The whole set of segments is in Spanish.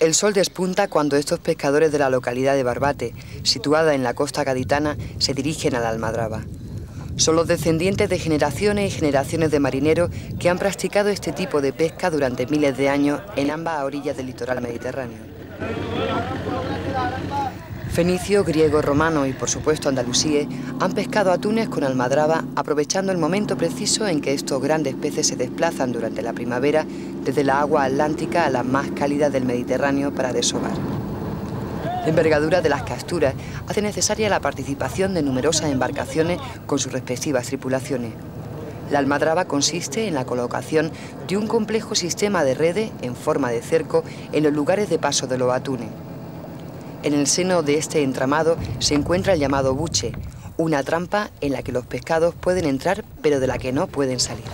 El sol despunta cuando estos pescadores de la localidad de Barbate, situada en la costa gaditana, se dirigen a la almadraba. Son los descendientes de generaciones y generaciones de marineros que han practicado este tipo de pesca durante miles de años en ambas orillas del litoral mediterráneo. Fenicios, griegos, romanos y, por supuesto, andalusíes han pescado a Túnez con almadraba, aprovechando el momento preciso en que estos grandes peces se desplazan durante la primavera desde la agua atlántica a las más cálidas del Mediterráneo para desovar. La envergadura de las capturas hace necesaria la participación de numerosas embarcaciones con sus respectivas tripulaciones. La almadraba consiste en la colocación de un complejo sistema de redes en forma de cerco en los lugares de paso de los atunes. En el seno de este entramado se encuentra el llamado buche, una trampa en la que los pescados pueden entrar, pero de la que no pueden salir.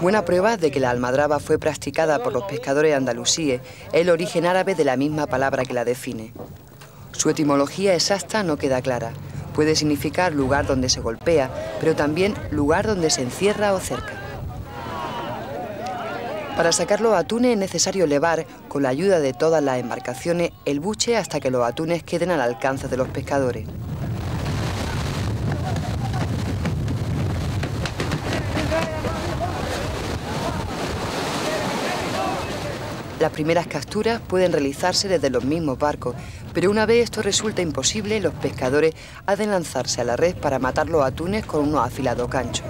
Buena prueba de que la almadraba fue practicada por los pescadores andalusíes es el origen árabe de la misma palabra que la define. Su etimología exacta no queda clara. Puede significar lugar donde se golpea, pero también lugar donde se encierra o cerca. Para sacar los atunes es necesario elevar, con la ayuda de todas las embarcaciones, el buche hasta que los atunes queden al alcance de los pescadores. Las primeras capturas pueden realizarse desde los mismos barcos, pero una vez esto resulta imposible, los pescadores han de lanzarse a la red para matar los atunes con unos afilados ganchos.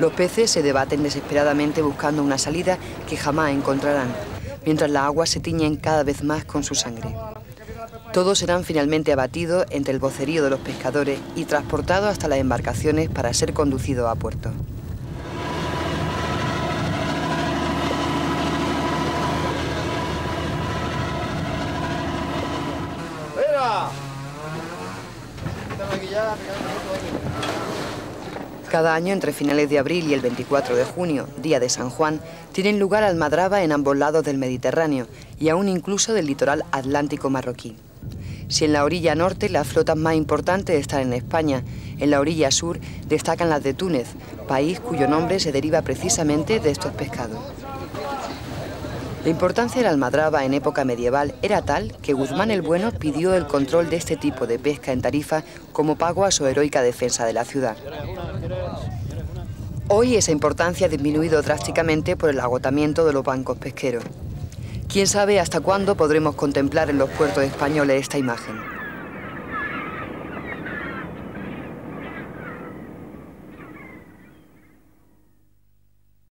Los peces se debaten desesperadamente buscando una salida que jamás encontrarán, mientras las aguas se tiñen cada vez más con su sangre. Todos serán finalmente abatidos entre el vocerío de los pescadores y transportados hasta las embarcaciones para ser conducidos a puerto. Cada año, entre finales de abril y el 24 de junio, día de San Juan, tienen lugar almadraba en ambos lados del Mediterráneo y aún incluso del litoral atlántico marroquí. Si en la orilla norte las flotas más importantes están en España, en la orilla sur destacan las de Túnez, país cuyo nombre se deriva precisamente de estos pescados. La importancia de la almadraba en época medieval era tal que Guzmán el Bueno pidió el control de este tipo de pesca en Tarifa como pago a su heroica defensa de la ciudad. Hoy esa importancia ha disminuido drásticamente por el agotamiento de los bancos pesqueros. ¿Quién sabe hasta cuándo podremos contemplar en los puertos españoles esta imagen?